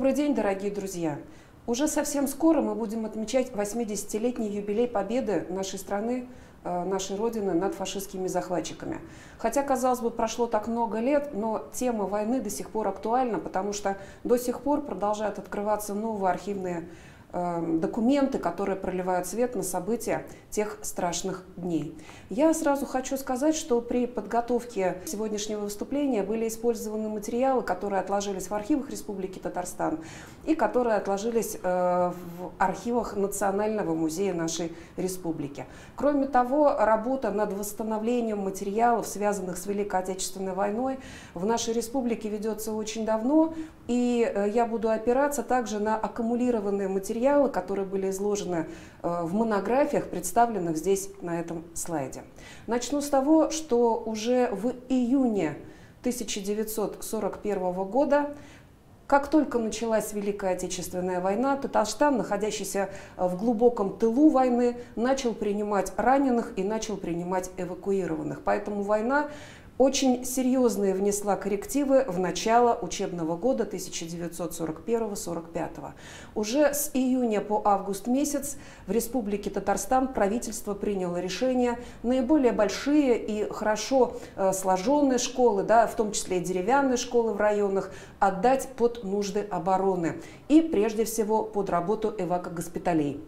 Добрый день, дорогие друзья! Уже совсем скоро мы будем отмечать 80-летний юбилей победы нашей страны, нашей Родины над фашистскими захватчиками. Хотя, казалось бы, прошло так много лет, но тема войны до сих пор актуальна, потому что до сих пор продолжают открываться новые архивные документы, которые проливают свет на события тех страшных дней. Я сразу хочу сказать, что при подготовке сегодняшнего выступления были использованы материалы, которые отложились в архивах Республики Татарстан и которые отложились в архивах Национального музея нашей республики. Кроме того, работа над восстановлением материалов, связанных с Великой Отечественной войной, в нашей республике ведется очень давно, и я буду опираться также на аккумулированные материалы, которые были изложены в монографиях, представленных здесь на этом слайде. Начну с того, что уже в июне 1941 года, как только началась Великая Отечественная война, Татарстан, находящийся в глубоком тылу войны, начал принимать раненых и начал принимать эвакуированных. Поэтому война очень серьезные внесла коррективы в начало учебного года 1941-45. Уже с июня по август месяц в Республике Татарстан правительство приняло решение наиболее большие и хорошо сложенные школы, в том числе и деревянные школы в районах, отдать под нужды обороны и прежде всего под работу эвакогоспиталей.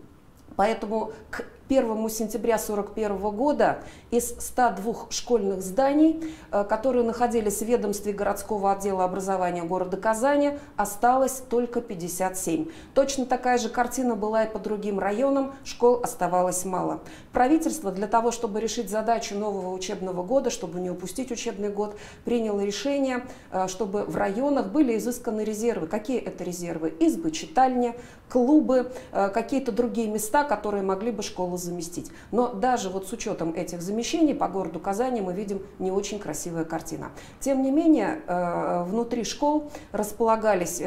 Поэтому к 1 сентября 1941 года из 102 школьных зданий, которые находились в ведомстве городского отдела образования города Казани, осталось только 57. Точно такая же картина была и по другим районам, школ оставалось мало. Правительство для того, чтобы решить задачу нового учебного года, чтобы не упустить учебный год, приняло решение, чтобы в районах были изысканы резервы. Какие это резервы? Избы, читальни, клубы, какие-то другие места, которые могли бы школу заместить. Но даже вот с учетом этих замещений по городу Казани мы видим не очень красивая картина. Тем не менее, внутри школ располагались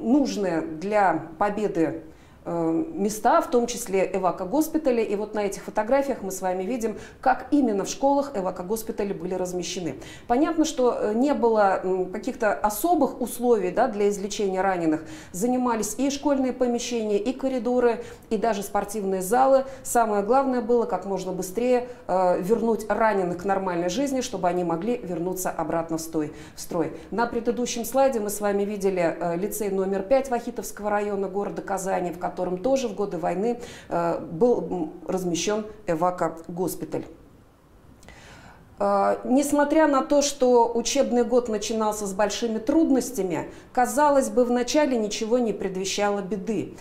нужные для победы места, в том числе эвакогоспитали. И вот на этих фотографиях мы с вами видим, как именно в школах эвакогоспитали были размещены. Понятно, что не было каких-то особых условий для излечения раненых. Занимались и школьные помещения, и коридоры, и даже спортивные залы. Самое главное было как можно быстрее вернуть раненых к нормальной жизни, чтобы они могли вернуться обратно в строй. На предыдущем слайде мы с вами видели лицей номер 5 Вахитовского района города Казани, в котором тоже в годы войны был размещен эвакогоспиталь. Несмотря на то, что учебный год начинался с большими трудностями, казалось бы, вначале ничего не предвещало беды.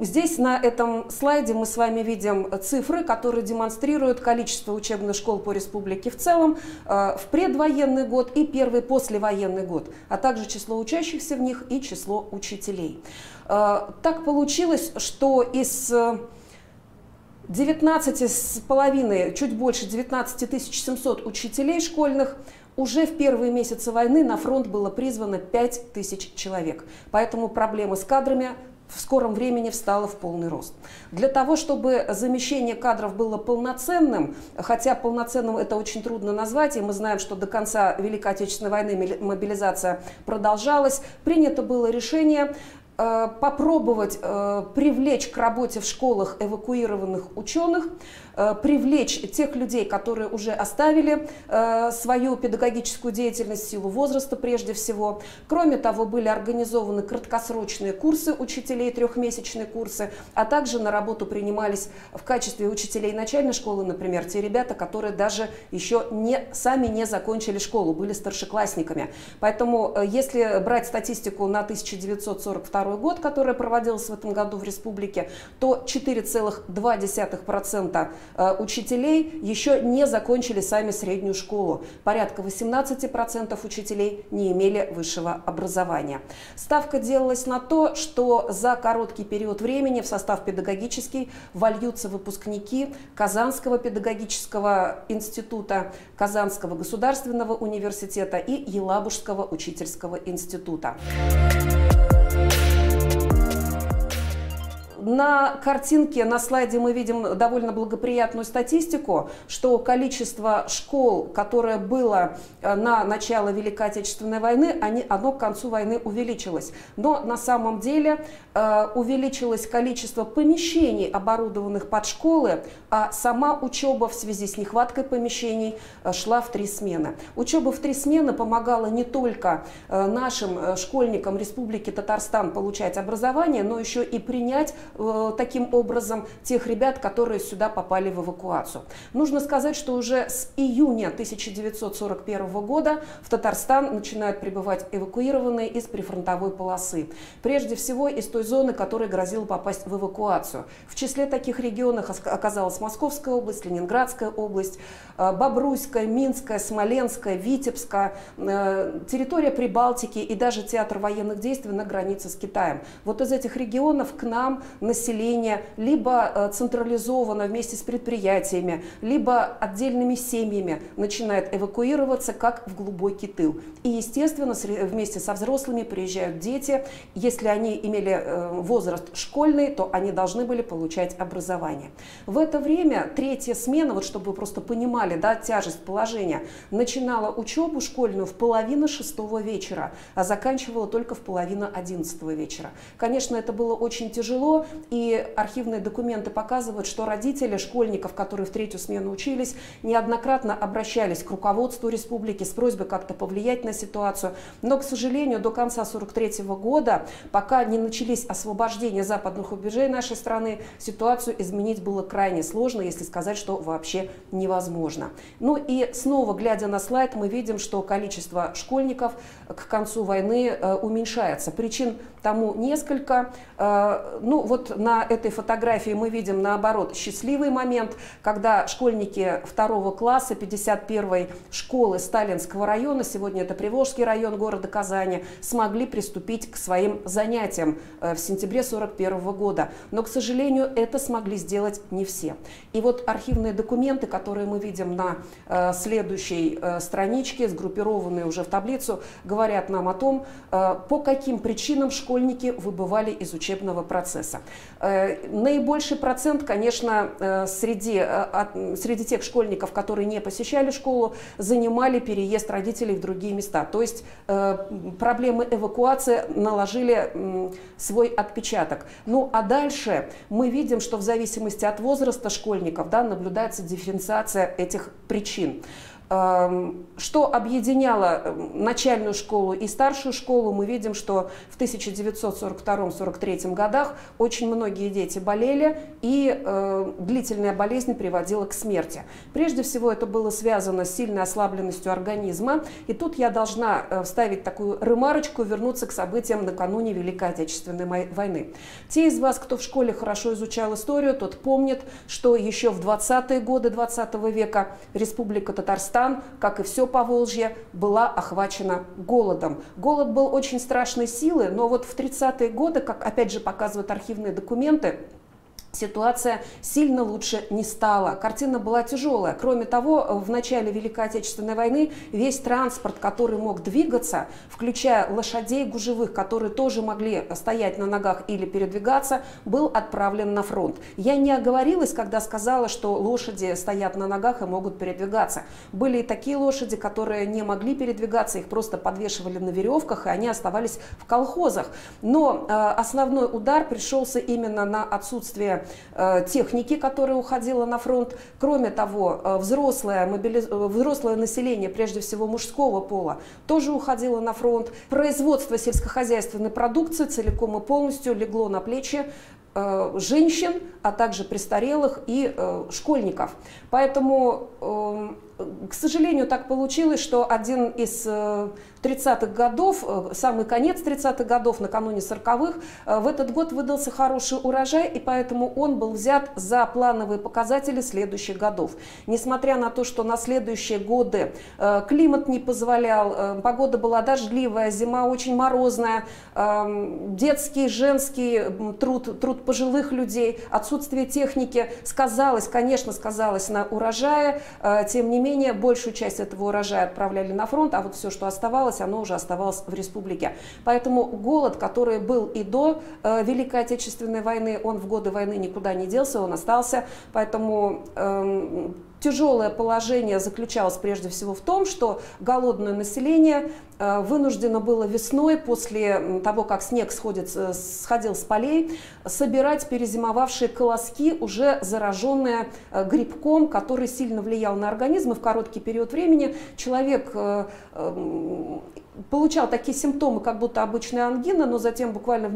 Здесь на этом слайде мы с вами видим цифры, которые демонстрируют количество учебных школ по республике в целом в предвоенный год и первый послевоенный год, а также число учащихся в них и число учителей. Так получилось, что из 19,5, чуть больше 19 700 учителей школьных уже в первые месяцы войны на фронт было призвано 5 тысяч человек. Поэтому проблема с кадрами в скором времени встала в полный рост. Для того, чтобы замещение кадров было полноценным, хотя полноценным это очень трудно назвать, и мы знаем, что до конца Великой Отечественной войны мобилизация продолжалась, принято было решение попробовать привлечь к работе в школах эвакуированных ученых, привлечь тех людей, которые уже оставили свою педагогическую деятельность в силу возраста прежде всего. Кроме того, были организованы краткосрочные курсы учителей, трехмесячные курсы, а также на работу принимались в качестве учителей начальной школы, например, те ребята, которые даже еще сами не закончили школу, были старшеклассниками. Поэтому, если брать статистику на 1942 год, которая проводилась в этом году в республике, то 4,2% учителей еще не закончили сами среднюю школу. Порядка 18% учителей не имели высшего образования. Ставка делалась на то, что за короткий период времени в состав педагогический вольются выпускники Казанского педагогического института, Казанского государственного университета и Елабужского учительского института. На картинке, на слайде мы видим довольно благоприятную статистику, что количество школ, которое было на начало Великой Отечественной войны, оно к концу войны увеличилось. Но на самом деле увеличилось количество помещений, оборудованных под школы, а сама учеба в связи с нехваткой помещений шла в 3 смены. Учеба в 3 смены помогала не только нашим школьникам Республики Татарстан получать образование, но еще и принять таким образом тех ребят, которые сюда попали в эвакуацию. Нужно сказать, что уже с июня 1941 года в Татарстан начинают прибывать эвакуированные из прифронтовой полосы. Прежде всего из той зоны, которая грозила попасть в эвакуацию. В числе таких регионов оказалась Московская область, Ленинградская область, Бобруйская, Минская, Смоленская, Витебская, территория Прибалтики и даже театр военных действий на границе с Китаем. Вот из этих регионов к нам население либо централизованно вместе с предприятиями, либо отдельными семьями начинает эвакуироваться, как в глубокий тыл. И, естественно, вместе со взрослыми приезжают дети. Если они имели возраст школьный, то они должны были получать образование. В это время 3-я смена, вот чтобы вы просто понимали, да, тяжесть положения, начинала учебу школьную в 5:30 вечера, а заканчивала только в 10:30 вечера. Конечно, это было очень тяжело, и архивные документы показывают, что родители школьников, которые в 3-ю смену учились, неоднократно обращались к руководству республики с просьбой как-то повлиять на ситуацию. Но, к сожалению, до конца 1943 года, пока не начались освобождения западных рубежей нашей страны, ситуацию изменить было крайне сложно, если сказать, что вообще невозможно. Ну и снова, глядя на слайд, мы видим, что количество школьников к концу войны уменьшается. Причин тому несколько. Ну вот на этой фотографии мы видим, наоборот, счастливый момент, когда школьники 2 класса 51-й школы Сталинского района, сегодня это Приволжский район города Казани, смогли приступить к своим занятиям в сентябре 1941 года. Но, к сожалению, это смогли сделать не все. И вот архивные документы, которые мы видим на следующей страничке, сгруппированные уже в таблицу, говорят нам о том, по каким причинам школьники выбывали из учебного процесса. Наибольший процент, конечно, среди тех школьников, которые не посещали школу, занимали переезд родителей в другие места. То есть проблемы эвакуации наложили свой отпечаток. Ну а дальше мы видим, что в зависимости от возраста школьников, да, наблюдается дифференциация этих причин. Что объединяло начальную школу и старшую школу, мы видим, что в 1942-43 годах очень многие дети болели, и длительная болезнь приводила к смерти. Прежде всего это было связано с сильной ослабленностью организма. И тут я должна вставить такую ремарочку, вернуться к событиям накануне Великой Отечественной войны. Те из вас, кто в школе хорошо изучал историю, тот помнит, что еще в 20-е годы 20 века Республика Татарстан, как и все Поволжье, была охвачена голодом. Голод был очень страшной силы, но вот в 30-е годы, как опять же показывают архивные документы, ситуация сильно лучше не стала. Картина была тяжелая. Кроме того, в начале Великой Отечественной войны весь транспорт, который мог двигаться, включая лошадей гужевых, которые тоже могли стоять на ногах или передвигаться, был отправлен на фронт. Я не оговорилась, когда сказала, что лошади стоят на ногах и могут передвигаться. Были и такие лошади, которые не могли передвигаться, их просто подвешивали на веревках, и они оставались в колхозах. Но основной удар пришелся именно на отсутствие техники, которая уходила на фронт. Кроме того, взрослое население, прежде всего мужского пола, тоже уходило на фронт. Производство сельскохозяйственной продукции целиком и полностью легло на плечи женщин, а также престарелых и школьников. Поэтому, к сожалению, так получилось, что один из 30-х годов, самый конец 30-х годов, накануне 40-х, в этот год выдался хороший урожай, и поэтому он был взят за плановые показатели следующих годов. Несмотря на то, что на следующие годы климат не позволял, погода была дождливая, зима очень морозная, детский, женский труд пожилых людей, отсутствие техники сказалось, конечно, сказалось на урожае. Тем не менее, большую часть этого урожая отправляли на фронт, а вот все, что оставалось, оно уже оставалось в республике. Поэтому голод, который был и до Великой Отечественной войны, он в годы войны никуда не делся, он остался. Поэтому тяжелое положение заключалось прежде всего в том, что голодное население вынуждено было весной, после того, как снег сходил с полей, собирать перезимовавшие колоски, уже зараженные грибком, который сильно влиял на организм. И в короткий период времени человек получал такие симптомы, как будто обычная ангина, но затем буквально в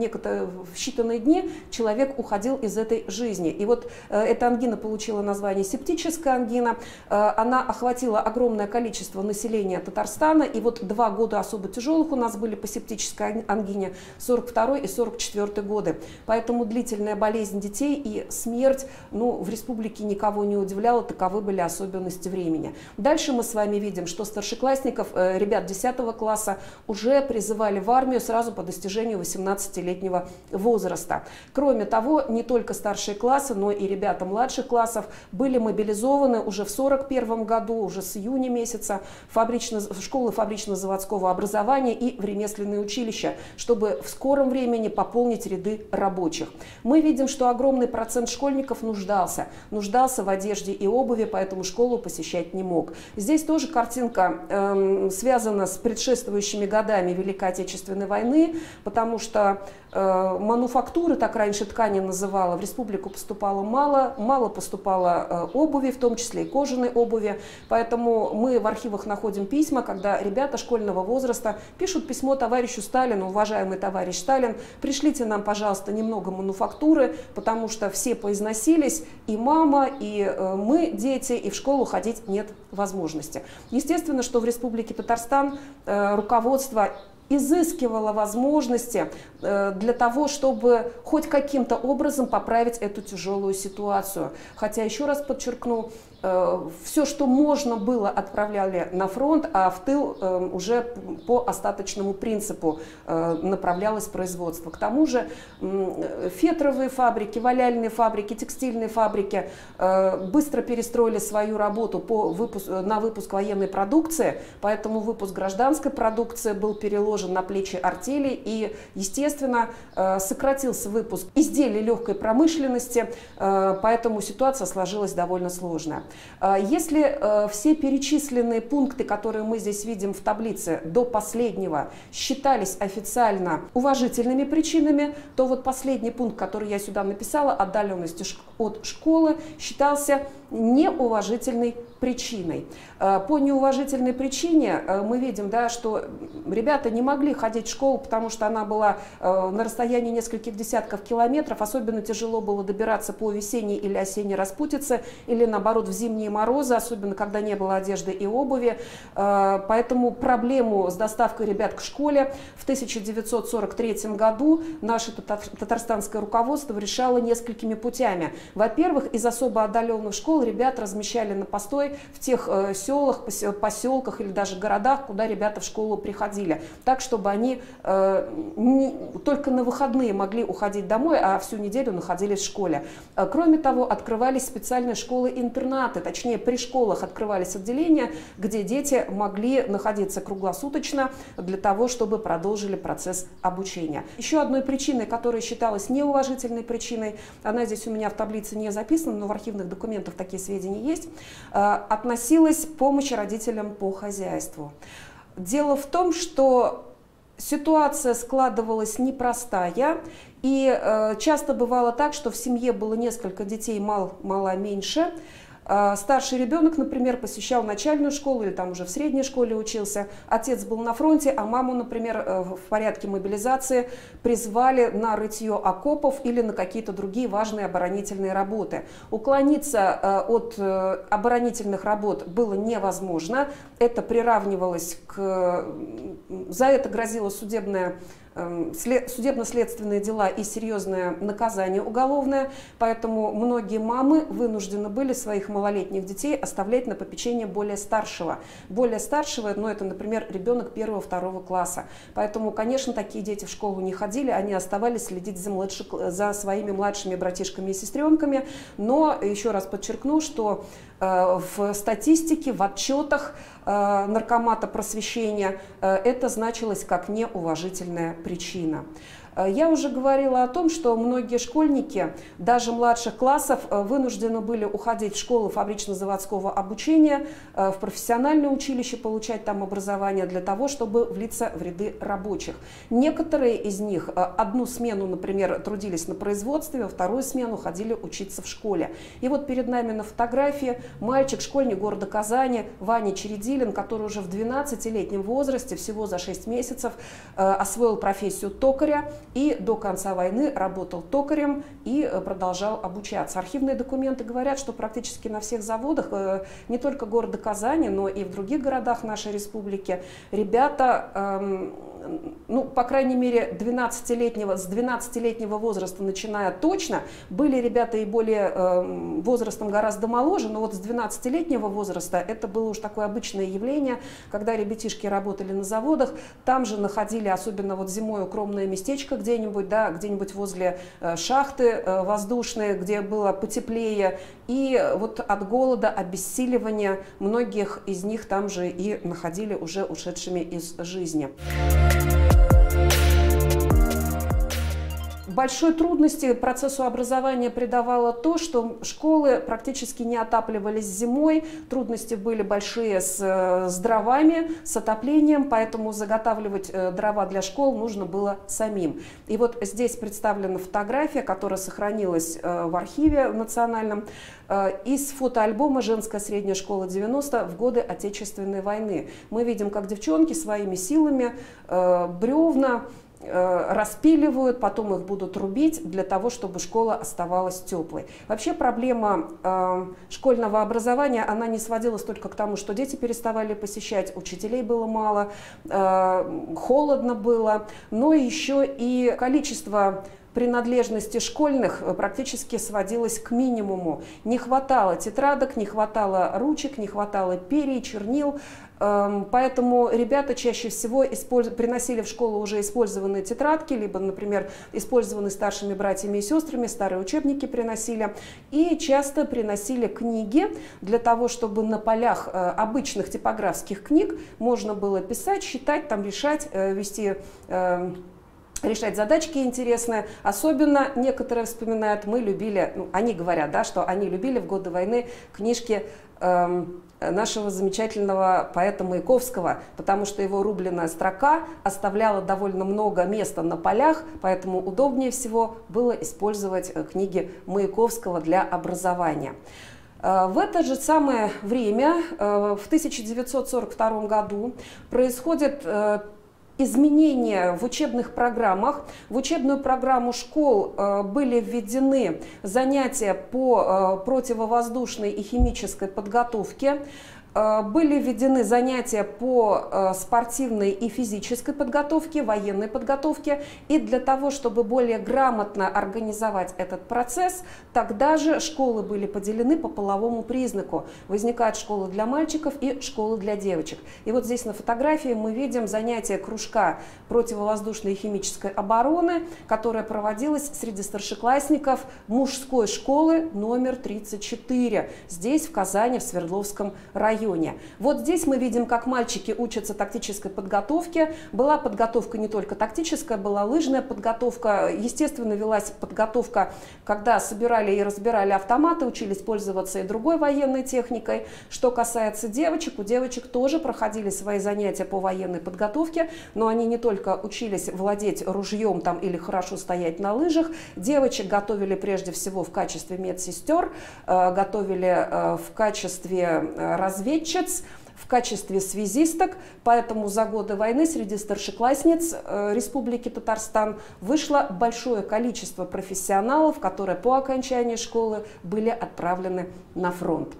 считанные дни человек уходил из этой жизни. И вот эта ангина получила название септическая ангина. Она охватила огромное количество населения Татарстана. И вот 2 года особо тяжелых у нас были по септической ангине, 42 и 44 годы. Поэтому длительная болезнь детей и смерть, ну, в республике никого не удивляла, таковы были особенности времени. Дальше мы с вами видим, что старшеклассников, ребят 10 класса, уже призывали в армию сразу по достижению 18-летнего возраста. Кроме того, не только старшие классы, но и ребята младших классов были мобилизованы уже в 1941 году, уже с июня месяца, в школы фабрично-заводского образования и в ремесленные училища, чтобы в скором времени пополнить ряды рабочих. Мы видим, что огромный процент школьников нуждался в одежде и обуви, поэтому школу посещать не мог. Здесь тоже картинка связана с предшествующим годами Великой Отечественной войны, потому что мануфактуры, так раньше ткани называла, в республику поступало мало поступало обуви, в том числе и кожаной обуви, поэтому мы в архивах находим письма, когда ребята школьного возраста пишут письмо товарищу Сталину: уважаемый товарищ Сталин, пришлите нам, пожалуйста, немного мануфактуры, потому что все поизносились, и мама, и мы, дети, и в школу ходить нет возможности. Естественно, что в Республике Татарстан руководство изыскивала возможности для того, чтобы хоть каким-то образом поправить эту тяжелую ситуацию. Хотя, еще раз подчеркну, все, что можно было, отправляли на фронт, а в тыл уже по остаточному принципу направлялось производство. К тому же фетровые фабрики, валяльные фабрики, текстильные фабрики быстро перестроили свою работу на выпуск военной продукции, поэтому выпуск гражданской продукции был переложен на плечи артели, и, естественно, сократился выпуск изделий легкой промышленности, поэтому ситуация сложилась довольно сложная. Если все перечисленные пункты, которые мы здесь видим в таблице, до последнего считались официально уважительными причинами, то вот последний пункт, который я сюда написала, отдаленность от школы, считался неуважительной причиной. По неуважительной причине мы видим, да, что ребята не могли ходить в школу, потому что она была на расстоянии нескольких десятков километров. Особенно тяжело было добираться по весенней или осенней распутице, или наоборот в зимние морозы, особенно когда не было одежды и обуви. Поэтому проблему с доставкой ребят к школе в 1943 году наше татарстанское руководство решало несколькими путями. Во-первых, из особо отдаленных школ ребят размещали на постой в тех селах, поселках или даже городах, куда ребята в школу приходили, так, чтобы они только на выходные могли уходить домой, а всю неделю находились в школе. Кроме того, открывались специальные школы-интернаты, точнее, при школах открывались отделения, где дети могли находиться круглосуточно для того, чтобы продолжили процесс обучения. Еще одной причиной, которая считалась неуважительной причиной, она здесь у меня в таблице не записана, но в архивных документах такие сведения есть, относилась к помощи родителям по хозяйству. Дело в том, что ситуация складывалась непростая, и часто бывало так, что в семье было несколько детей, мало-меньше. Старший ребенок, например, посещал начальную школу или там уже в средней школе учился, отец был на фронте, а маму, например, в порядке мобилизации призвали на рытье окопов или на какие-то другие важные оборонительные работы. Уклониться от оборонительных работ было невозможно, это приравнивалось за это грозила судебная судебно-следственные дела и серьезное наказание уголовное, поэтому многие мамы вынуждены были своих малолетних детей оставлять на попечение более старшего, но это, например, ребенок 1-2 класса. Поэтому, конечно, такие дети в школу не ходили, они оставались следить за своими младшими братишками и сестренками, но еще раз подчеркну, что в статистике, в отчетах наркомата просвещения это значилось как неуважительная причина. Я уже говорила о том, что многие школьники, даже младших классов, вынуждены были уходить в школу фабрично-заводского обучения, в профессиональное училище, получать там образование для того, чтобы влиться в ряды рабочих. Некоторые из них одну смену, например, трудились на производстве, а вторую смену ходили учиться в школе. И вот перед нами на фотографии мальчик, школьник города Казани, Ваня Чередилин, который уже в 12-летнем возрасте, всего за 6 месяцев, освоил профессию токаря. И до конца войны работал токарем и продолжал обучаться. Архивные документы говорят, что практически на всех заводах, не только города Казани, но и в других городах нашей республики, ребята, ну, по крайней мере, с 12-летнего возраста начиная точно, были ребята и более возрастом гораздо моложе, но вот с 12-летнего возраста это было уж такое обычное явление, когда ребятишки работали на заводах, там же находили, особенно вот зимой, укромное местечко где-нибудь, да, где-нибудь возле шахты воздушной, где было потеплее, и вот от голода, обессиливания многих из них там же и находили уже ушедшими из жизни. Большой трудности процессу образования придавало то, что школы практически не отапливались зимой, трудности были большие с дровами, с отоплением, поэтому заготавливать дрова для школ нужно было самим. И вот здесь представлена фотография, которая сохранилась в архиве национальном, из фотоальбома «Женская средняя школа 90» в годы Отечественной войны. Мы видим, как девчонки своими силами бревна распиливают, потом их будут рубить для того, чтобы школа оставалась теплой. Вообще проблема школьного образования, она не сводилась только к тому, что дети переставали посещать, учителей было мало, холодно было, но еще и количество принадлежности школьных практически сводилось к минимуму. Не хватало тетрадок, не хватало ручек, не хватало перьев, чернил. Поэтому ребята чаще всего приносили в школу уже использованные тетрадки, либо, например, использованные старшими братьями и сестрами, старые учебники приносили. И часто приносили книги для того, чтобы на полях обычных типографских книг можно было писать, считать, там решать, решать задачки интересные. Особенно некоторые вспоминают, мы любили, ну, они говорят, да, что они любили в годы войны книжки нашего замечательного поэта Маяковского, потому что его рубленная строка оставляла довольно много места на полях, поэтому удобнее всего было использовать книги Маяковского для образования. В это же самое время, в 1942 году, происходит изменения в учебных программах. В учебную программу школ были введены занятия по противовоздушной и химической подготовке, были введены занятия по спортивной и физической подготовке, военной подготовке. И для того, чтобы более грамотно организовать этот процесс, тогда же школы были поделены по половому признаку. Возникают школы для мальчиков и школы для девочек. И вот здесь на фотографии мы видим занятие кружка противовоздушной и химической обороны, которое проводилось среди старшеклассников мужской школы номер 34. Здесь, в Казани, в Свердловском районе. Вот здесь мы видим, как мальчики учатся тактической подготовке. Была подготовка не только тактическая, была лыжная подготовка. Естественно, велась подготовка, когда собирали и разбирали автоматы, учились пользоваться и другой военной техникой. Что касается девочек, у девочек тоже проходили свои занятия по военной подготовке, но они не только учились владеть ружьем там, или хорошо стоять на лыжах. Девочек готовили прежде всего в качестве медсестер, готовили в качестве разведчиц, в качестве связисток, поэтому за годы войны среди старшеклассниц Республики Татарстан вышло большое количество профессионалов, которые по окончании школы были отправлены на фронт.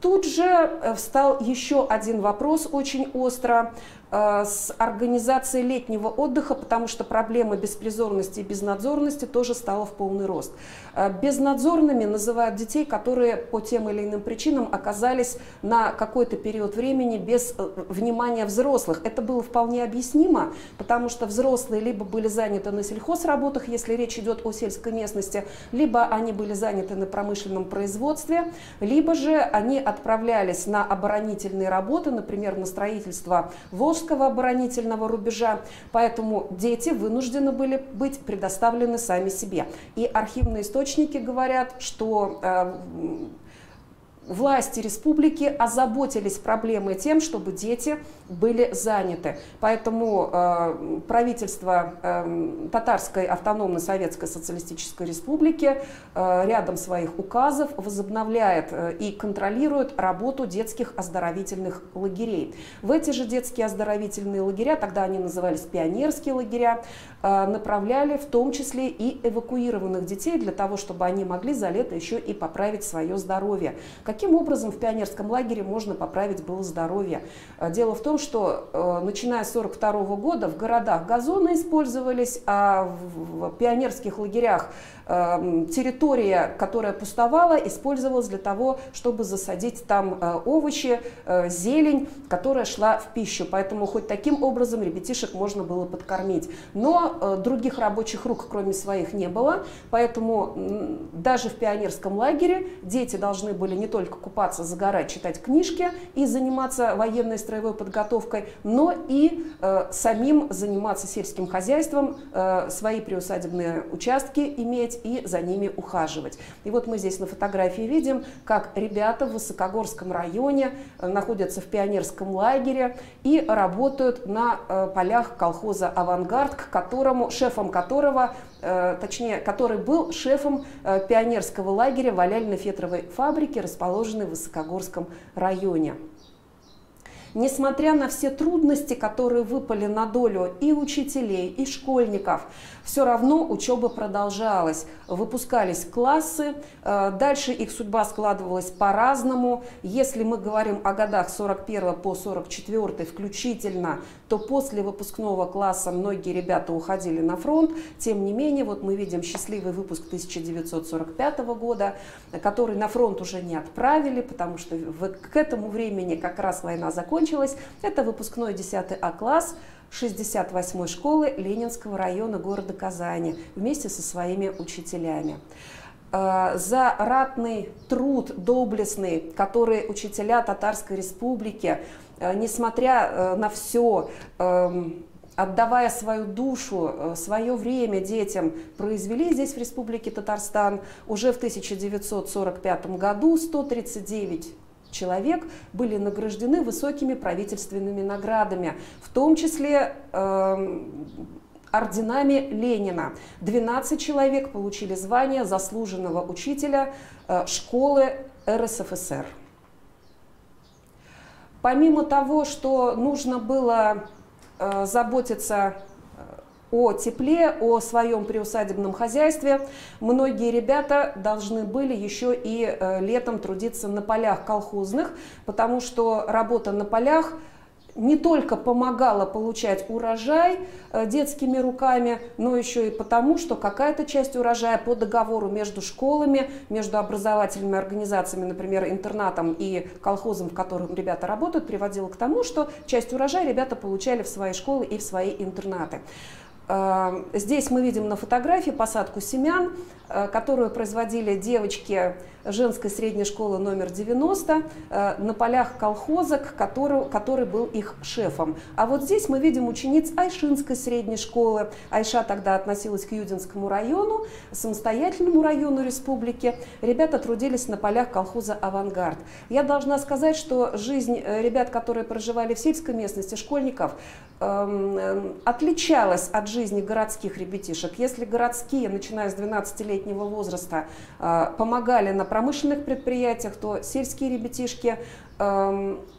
Тут же встал еще один вопрос очень остро. с организацией летнего отдыха, потому что проблема беспризорности и безнадзорности тоже стала в полный рост. Безнадзорными называют детей, которые по тем или иным причинам оказались на какой-то период времени без внимания взрослых. Это было вполне объяснимо, потому что взрослые либо были заняты на сельхозработах, если речь идет о сельской местности, либо они были заняты на промышленном производстве, либо же они отправлялись на оборонительные работы, например, на строительство Волжского оборонительного рубежа, поэтому дети вынуждены были быть предоставлены сами себе. И архивные источники говорят, что власти республики озаботились проблемой тем, чтобы дети были заняты. Поэтому правительство Татарской автономной советской социалистической республики рядом своих указов возобновляет и контролирует работу детских оздоровительных лагерей. В эти же детские оздоровительные лагеря, тогда они назывались пионерские лагеря, направляли в том числе и эвакуированных детей для того, чтобы они могли за лето еще и поправить свое здоровье. Каким образом в пионерском лагере можно поправить было здоровье? Дело в том, что начиная с 1942 года в городах газоны использовались, а в пионерских лагерях территория, которая пустовала, использовалась для того, чтобы засадить там овощи, зелень, которая шла в пищу. Поэтому хоть таким образом ребятишек можно было подкормить. Но других рабочих рук, кроме своих, не было. Поэтому даже в пионерском лагере дети должны были не только купаться, загорать, читать книжки и заниматься военной строевой подготовкой, но и самим заниматься сельским хозяйством, свои приусадебные участки иметь и за ними ухаживать. И вот мы здесь на фотографии видим, как ребята в Высокогорском районе находятся в пионерском лагере и работают на полях колхоза «Авангард», который был шефом пионерского лагеря Валяльно-Фетровой фабрики, расположенной в Высокогорском районе. Несмотря на все трудности, которые выпали на долю и учителей, и школьников, все равно учеба продолжалась. Выпускались классы, дальше их судьба складывалась по-разному. Если мы говорим о годах 41 по 44 включительно, то после выпускного класса многие ребята уходили на фронт. Тем не менее, вот мы видим счастливый выпуск 1945 года, который на фронт уже не отправили, потому что к этому времени как раз война закончилась. Это выпускной 10 А-класс 68-й школы Ленинского района города Казани вместе со своими учителями. За ратный труд, доблестный, который учителя Татарской республики, несмотря на все, отдавая свою душу, свое время детям, произвели здесь, в Республике Татарстан, уже в 1945 году 139 человек были награждены высокими правительственными наградами, в том числе орденами Ленина. 12 человек получили звание заслуженного учителя школы РСФСР. Помимо того, что нужно было заботиться о тепле, о своем приусадебном хозяйстве, многие ребята должны были еще и летом трудиться на полях колхозных, потому что работа на полях не только помогала получать урожай детскими руками, но еще и потому, что какая-то часть урожая по договору между школами, между образовательными организациями, например, интернатом и колхозом, в котором ребята работают, приводила к тому, что часть урожая ребята получали в свои школы и в свои интернаты. Здесь мы видим на фотографии посадку семян, которую производили девочки Женской средней школы номер 90 на полях колхоза, который был их шефом. А вот здесь мы видим учениц Айшинской средней школы. Айша тогда относилась к Юдинскому району, самостоятельному району республики. Ребята трудились на полях колхоза «Авангард». Я должна сказать, что жизнь ребят, которые проживали в сельской местности, школьников, отличалась от жизни городских ребятишек. Если городские, начиная с 12-летнего возраста, помогали на промышленных предприятиях, то сельские ребятишки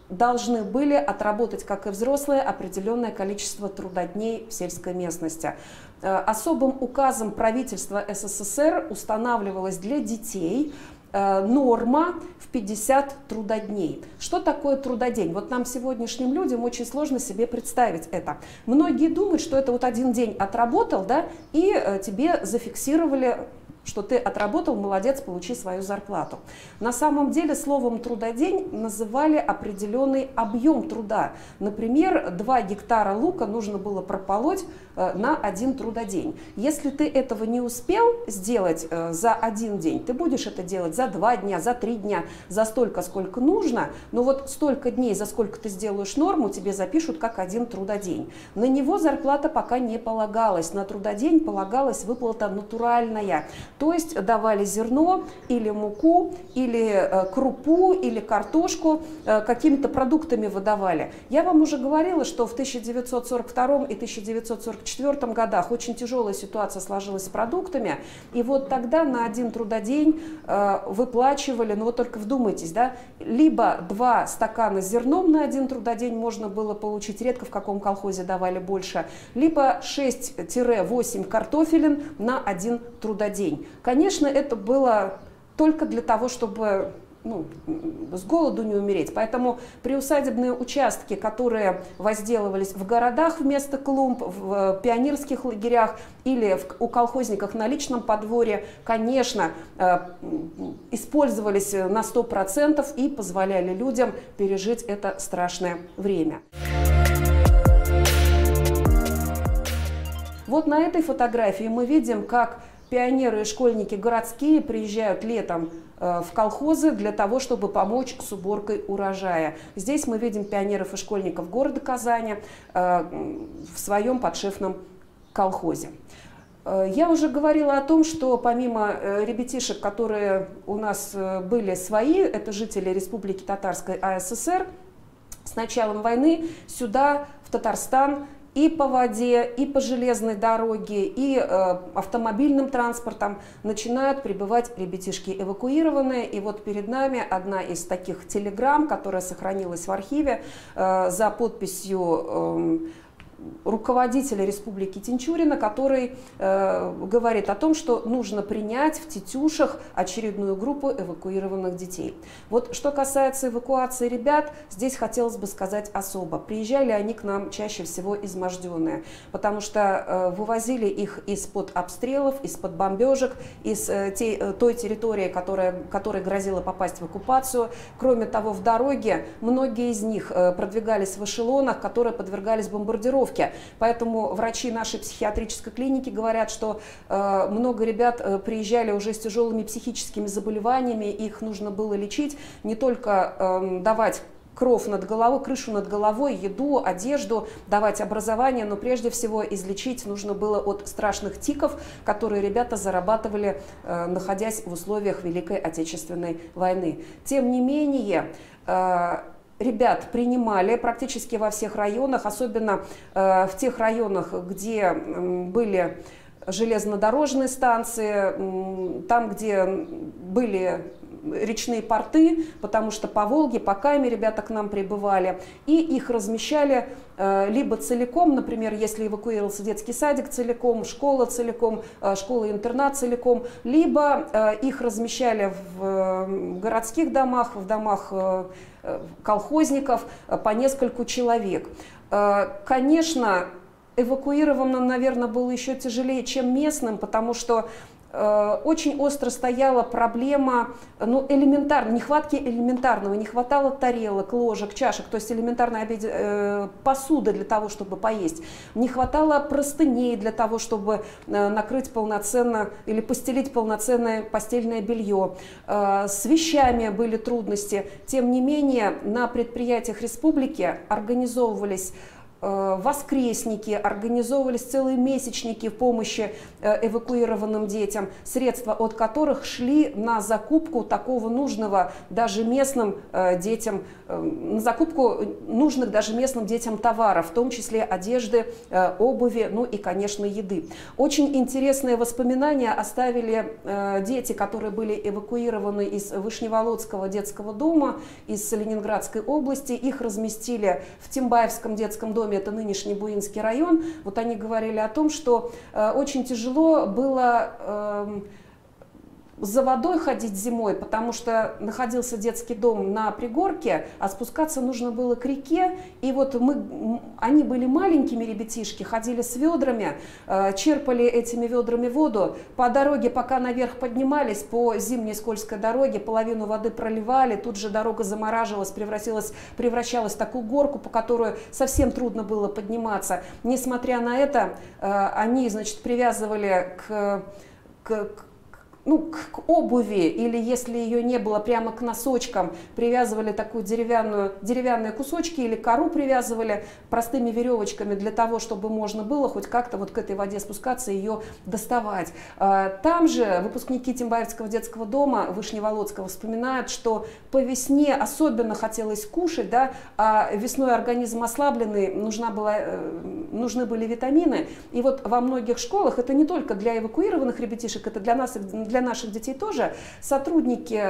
должны были отработать, как и взрослые, определенное количество трудодней в сельской местности. Особым указом правительства СССР устанавливалось для детей норма в 50 трудодней. Что такое трудодень? Вот нам, сегодняшним людям, очень сложно себе представить это. Многие думают, что это вот один день отработал, да, и тебе зафиксировали, что ты отработал, молодец, получи свою зарплату. На самом деле словом трудодень называли определенный объем труда. Например, 2 гектара лука нужно было прополоть на 1 трудодень. Если ты этого не успел сделать за 1 день, ты будешь это делать за 2 дня, за 3 дня, за столько, сколько нужно. Но вот столько дней, за сколько ты сделаешь норму, тебе запишут как 1 трудодень. На него зарплата пока не полагалась. На трудодень полагалась выплата натуральная. То есть давали зерно или муку, или крупу, или картошку, какими-то продуктами выдавали. Я вам уже говорила, что в 1942 и 1944 годах очень тяжелая ситуация сложилась с продуктами. И вот тогда на 1 трудодень выплачивали, ну вот только вдумайтесь, да, либо 2 стакана с зерном на 1 трудодень можно было получить, редко в каком колхозе давали больше, либо 6-8 картофелин на 1 трудодень. Конечно, это было только для того, чтобы, ну, с голоду не умереть. Поэтому приусадебные участки, которые возделывались в городах вместо клумб, в пионерских лагерях или у колхозников на личном подворье, конечно, использовались на 100% и позволяли людям пережить это страшное время. Вот на этой фотографии мы видим, как пионеры и школьники городские приезжают летом в колхозы для того, чтобы помочь с уборкой урожая. Здесь мы видим пионеров и школьников города Казани в своем подшефном колхозе. Я уже говорила о том, что помимо ребятишек, которые у нас были свои, это жители Республики Татарской АССР, с началом войны сюда, в Татарстан, и по воде, и по железной дороге, и автомобильным транспортом начинают прибывать ребятишки эвакуированные. И вот перед нами одна из таких телеграмм, которая сохранилась в архиве за подписью руководителя республики Тинчурина, который говорит о том, что нужно принять в Тетюшах очередную группу эвакуированных детей. Вот что касается эвакуации ребят, здесь хотелось бы сказать особо. Приезжали они к нам чаще всего изможденные, потому что вывозили их из-под обстрелов, из-под бомбежек, из той территории, которой грозило попасть в оккупацию. Кроме того, в дороге многие из них продвигались в эшелонах, которые подвергались бомбардировке. Поэтому врачи нашей психиатрической клиники говорят, что много ребят приезжали уже с тяжелыми психическими заболеваниями, их нужно было лечить, не только давать кров над головой, крышу над головой, еду, одежду, давать образование, но прежде всего излечить нужно было от страшных тиков, которые ребята зарабатывали, находясь в условиях Великой Отечественной войны. Тем не менее, ребят принимали практически во всех районах, особенно в тех районах, где были железнодорожные станции, там, где были речные порты, потому что по Волге, по Каме ребята к нам прибывали, и их размещали либо целиком, например, если эвакуировался детский садик целиком, школа-интернат целиком, либо их размещали в городских домах, в домах колхозников по нескольку человек. Конечно, эвакуированным, наверное, было еще тяжелее, чем местным, потому что очень остро стояла проблема, ну, элементарной, нехватки элементарного, не хватало тарелок, ложек, чашек, то есть элементарной посуды для того, чтобы поесть, не хватало простыней для того, чтобы накрыть полноценно или постелить полноценное постельное белье, с вещами были трудности. Тем не менее, на предприятиях республики организовывались воскресники, организовывались целые месячники в помощи эвакуированным детям, средства от которых шли на закупку такого нужного даже местным детям, на закупку нужных даже местным детям товаров, в том числе одежды, обуви, ну и, конечно, еды. Очень интересные воспоминания оставили дети, которые были эвакуированы из Вышневолодского детского дома, из Ленинградской области. Их разместили в Тимбаевском детском доме, это нынешний Буинский район. Вот они говорили о том, что очень тяжело было за водой ходить зимой, потому что находился детский дом на пригорке, а спускаться нужно было к реке. И вот они были маленькими, ребятишки, ходили с ведрами, черпали этими ведрами воду. По дороге, пока наверх поднимались, по зимней скользкой дороге, половину воды проливали, тут же дорога замораживалась, превращалась в такую горку, по которой совсем трудно было подниматься. Несмотря на это, они, значит, привязывали к обуви, или если ее не было, прямо к носочкам, привязывали такую деревянные кусочки или кору привязывали простыми веревочками для того, чтобы можно было хоть как-то вот к этой воде спускаться и ее доставать. Там же выпускники Тимбаевского детского дома Вышневолодского вспоминают, что по весне особенно хотелось кушать, да, а весной организм ослабленный, нужны были витамины. И вот во многих школах, это не только для эвакуированных ребятишек, это для нас и для наших детей тоже, сотрудники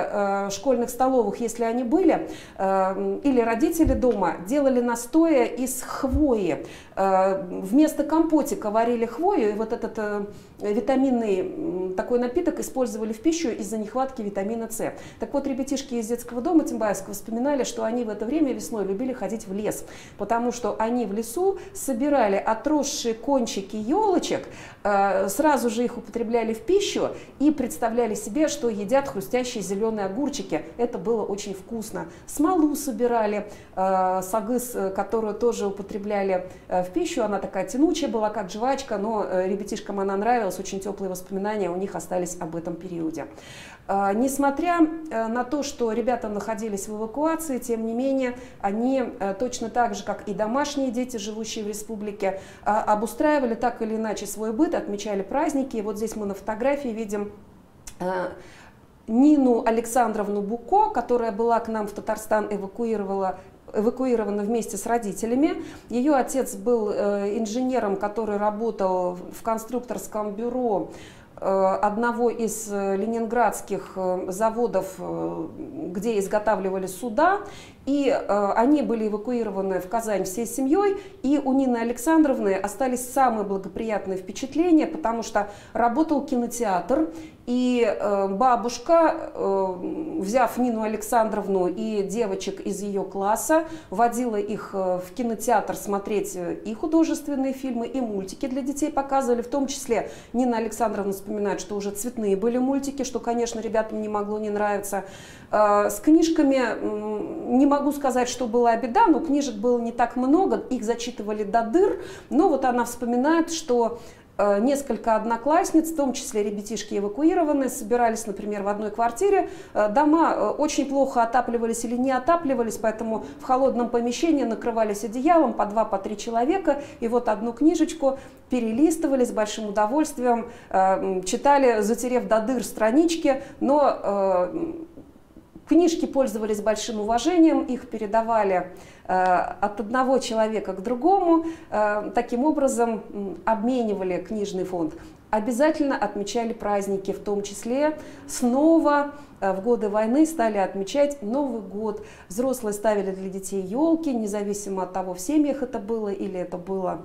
школьных столовых, если они были, или родители дома, делали настоя из хвои. Вместо компотика варили хвою, и вот этот витаминный такой напиток использовали в пищу из-за нехватки витамина С. Так вот, ребятишки из детского дома Тимбаевского вспоминали, что они в это время весной любили ходить в лес, потому что они в лесу собирали отросшие кончики елочек, сразу же их употребляли в пищу и представляли себе, что едят хрустящие зеленые огурчики. Это было очень вкусно. Смолу собирали, сагыс, которую тоже употребляли в пищу. Она такая тянучая была, как жвачка, но ребятишкам она нравилась. Очень теплые воспоминания у них остались об этом периоде. Несмотря на то, что ребята находились в эвакуации, тем не менее, они точно так же, как и домашние дети, живущие в республике, обустраивали так или иначе свой быт, отмечали праздники. И вот здесь мы на фотографии видим Нину Александровну Буко, которая была к нам в Татарстан эвакуирована вместе с родителями. Ее отец был инженером, который работал в конструкторском бюро одного из ленинградских заводов, где изготавливали суда, и они были эвакуированы в Казань всей семьей, и у Нины Александровны остались самые благоприятные впечатления, потому что работал кинотеатр, и бабушка, взяв Нину Александровну и девочек из ее класса, водила их в кинотеатр смотреть и художественные фильмы, и мультики для детей показывали, в том числе Нина Александровна вспоминает, что уже цветные были мультики, что, конечно, ребятам не могло не нравиться. С книжками не могу сказать, что была беда, но книжек было не так много, их зачитывали до дыр, но вот она вспоминает, что несколько одноклассниц, в том числе ребятишки эвакуированные, собирались, например, в одной квартире. Дома очень плохо отапливались или не отапливались, поэтому в холодном помещении накрывались одеялом по 2–3 человека. И вот одну книжечку перелистывали с большим удовольствием, читали, затерев до дыр странички, но книжки пользовались большим уважением, их передавали от одного человека к другому, таким образом обменивали книжный фонд. Обязательно отмечали праздники, в том числе снова в годы войны стали отмечать Новый год. Взрослые ставили для детей елки, независимо от того, в семьях это было или это было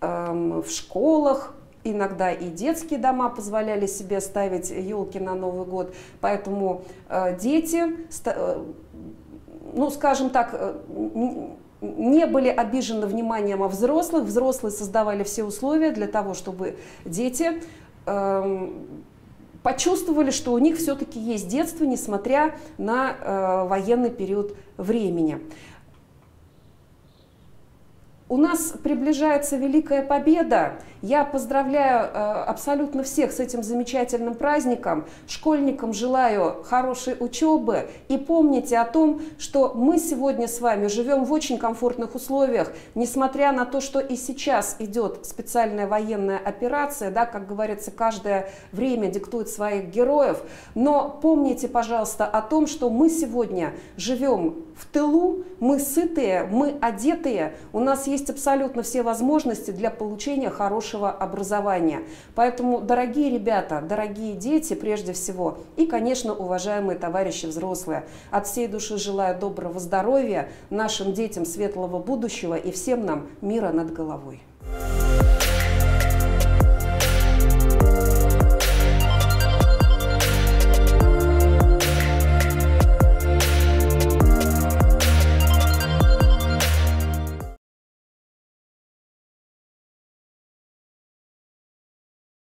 в школах. Иногда и детские дома позволяли себе ставить елки на Новый год, поэтому дети, ну, скажем так, не были обижены вниманием взрослых. Взрослые создавали все условия для того, чтобы дети почувствовали, что у них все-таки есть детство, несмотря на военный период времени. У нас приближается Великая Победа. Я поздравляю абсолютно всех с этим замечательным праздником. Школьникам желаю хорошей учебы. И помните о том, что мы сегодня с вами живем в очень комфортных условиях, несмотря на то, что и сейчас идет специальная военная операция, да, как говорится, каждое время диктует своих героев. Но помните, пожалуйста, о том, что мы сегодня живем в тылу, мы сытые, мы одетые, у нас есть абсолютно все возможности для получения хорошего образования. Поэтому, дорогие ребята, дорогие дети прежде всего и, конечно, уважаемые товарищи взрослые, от всей души желаю доброго здоровья, нашим детям светлого будущего и всем нам мира над головой.